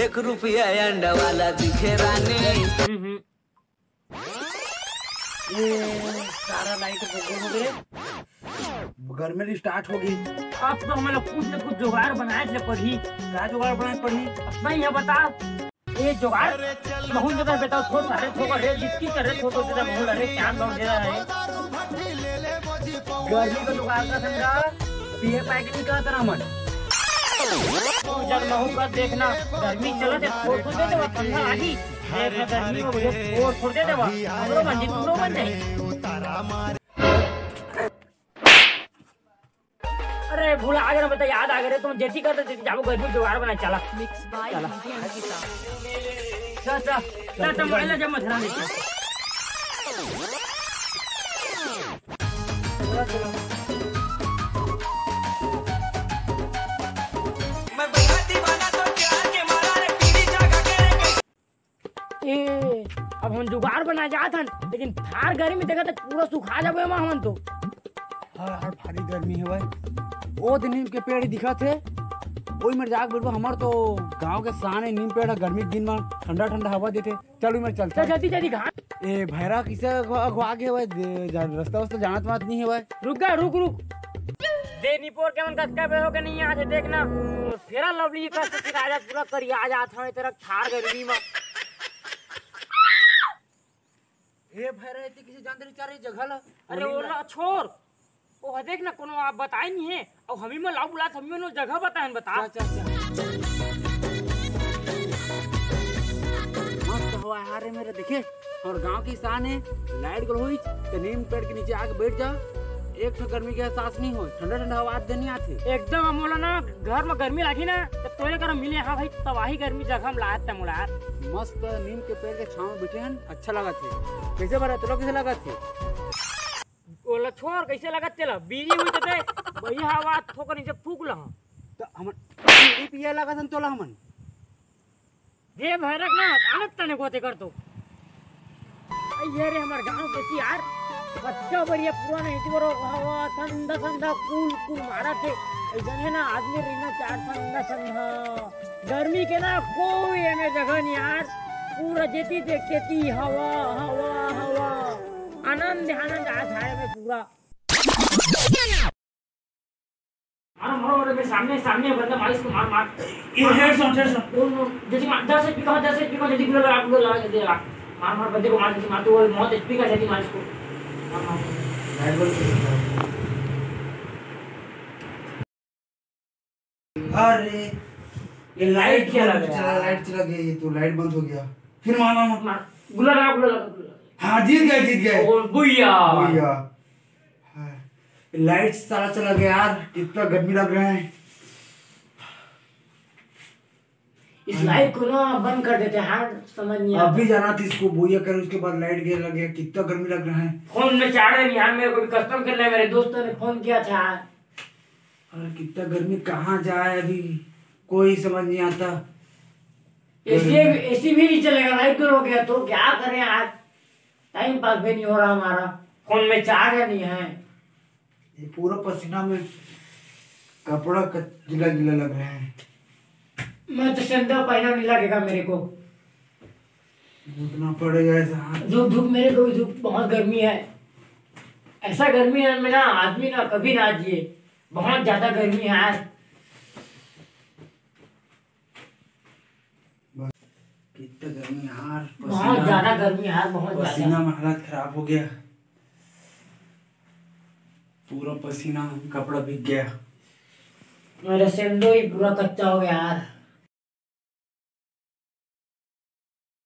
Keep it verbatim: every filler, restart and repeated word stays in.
एक रुपया अंडा वाला दिखे रानी। ये सारा लाइट घर में स्टार्ट हो गई। अब तो हम लोग कुछ न कुछ जुगाड़ बनाए थे पढ़ी। क्या जुगाड़ बनाए पढ़ी? अपना ये बता, ये जुगाड़ बहुत जगह बेटा छोड़ रहे छोड़ रहे जिसकी करे छोड़ रहे बहुत रहे क्या लौट दे रहा है। गर्मी का जुगाड़ का समझा पीए पैकेट का तरामन। जल महू का देखना गर्मी चला दे छोड़ छोड़ दे वह ठंडा आगी। देखना गर्मी में मुझे छोड़ छोड़ दे वह हम लोग मंजिल हम लोग मंजिल। अरे भूला आ गया बेटा, याद आ गया तुम जैसी करते जैसी जाओ घर में जुगाड़ बना। चला मिक्स बाय चला चला चला चला तुम पहले जब मत हराने की मैं बेटा दीवाना तो प्यार के मारा रे पीड़ी जागा के रे गई। ए अब हम जुगाड़ बना जात हन लेकिन थार गर्मी देखा तो पूरा सुखा जाबे मां हम तो। हां हर भारी गर्मी है भाई। वो दिन नीम के पेड़ दिखा थे वही में जाग बोलबो हमार तो गांव के सामने नीम पेड़ गर्मी के दिन में ठंडा ठंडा हवा देते। चलो मैं चलता चलती जल्दी घाट। ए भैरा किसे अगवा के होए रास्ता वास्ता जानत मत नहीं होए। रुक जा रुक रुक दे निपोर के मन कसका बे हो के नहीं आ देखना फेरा लवली का से राजा पूरा करिया आ जात है तेरा थार गर्मी में। ए भैरा इति किसे जान दे चारे जगह ला। अरे ओला छोड़ ओ है देखना कोनो आप बताई नहीं है और हमी में लाओ बुलात हमी में जगह बताएं बता। अच्छा अच्छा मस्त हो आ रे मेरे देखे और गांव की शान है। लाइट गल हुई तो नीम पेड़ के नीचे आके बैठ जा एक तो गर्मी का एहसास नहीं हो ठंडा ठंडा हवा देनी आती एकदम। हम बोला ना घर में गर्मी लगी ना तो तोरे कर मिले। हां भाई तबाही गर्मी जगह हम लात त मुड़ा मस्त नीम के पेड़ के छांव में बैठे हैं अच्छा लगा थे। कैसे बरा तो कैसे लगा थे ओला छोड़ कैसे लगा तेला बीजी हुई तते भैया हवा ठोक नीचे फूक लहा त हमन बीड़ी पिया लगा तन तोला हमन रे भैरक ना अलग तने गोते कर दो। ए ये रे हमर गांव के यार बच्चा बढ़िया पूरा नहीं इतबरो हवा ठंडा ठंडा कूल कूल मारा थे जने ना आदमी रहना चार ठंडा ठंडा गर्मी के ना कोई एमे जगह नहीं यार पूरा जेती देखती हवा हवा हवा आनंद आनंद आ जाए में पूरा। मारो मारो मेरे सामने सामने बंदा मार इसको मार मार ये हेड शॉट हेड शॉट जल्दी मार दस एचपी का दस एचपी का जल्दी गुला लगा गुला लगा जल्दी लगा मार मार बंदे को मार जल्दी मार तो वो मौत एचपी का जल्दी मार इसको मार मार हेड बंद। अरे ये लाइट क्या लग गया लाइट चला गया ये तो लाइट बंद हो गया फिर मारना मत मार गुला लगा गुला लगा। हाँ जीत गए जीत गए भैया भैया लाइट सारा चला गया यार कितना गर्मी लग रहा है। इस लाइट को ना बंद कर देते हैं समझ नहीं अभी जाना था इसको भैया कर उसके बाद लाइट गया लग गया कितना गर्मी लग रहा है। फोन में चार्जर नहीं यार मेरे को भी कस्टम करना है मेरे दोस्तों ने फोन किया था। अरे कितना गर्मी कहाँ जाए अभी कोई समझ नहीं आता। एसी एसी भी नहीं चलेगा लाइट गुल हो गया तो क्या करें यार टाइम पास भी नहीं हो रहा हमारा फोन में चार्जर नहीं है ये पूरा पसीना में कपड़ा गीला गीला लग रहा है। मैं तो सेंधा पहना नहीं लगेगा मेरे को धूपना पड़ेगा ऐसा धूप धूप मेरे को भी धूप बहुत गर्मी है ऐसा गर्मी है मैं ना आदमी ना कभी ना जिए बहुत ज्यादा गर्मी है यार कितना गर्मी यार बहुत ज्यादा गर्मी यार बहुत ज्यादा पसीना में हालत खराब हो गया पूरा पसीना कपड़ा भीग गया मेरा सेंडो ही पूरा कच्चा हो गया यार।